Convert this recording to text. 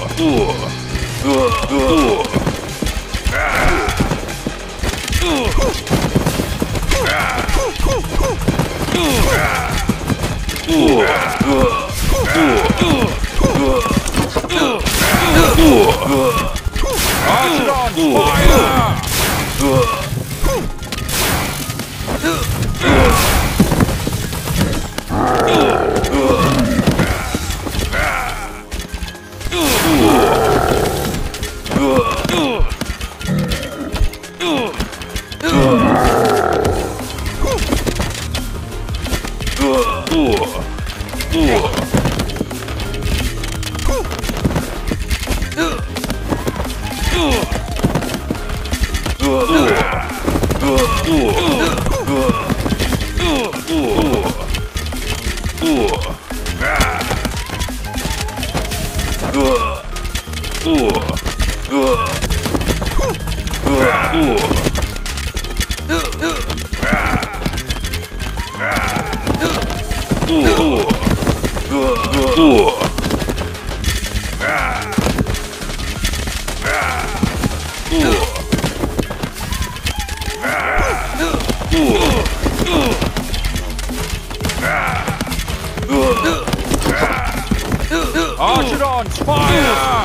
Archidon fire! Archidon fire! Archidon fire!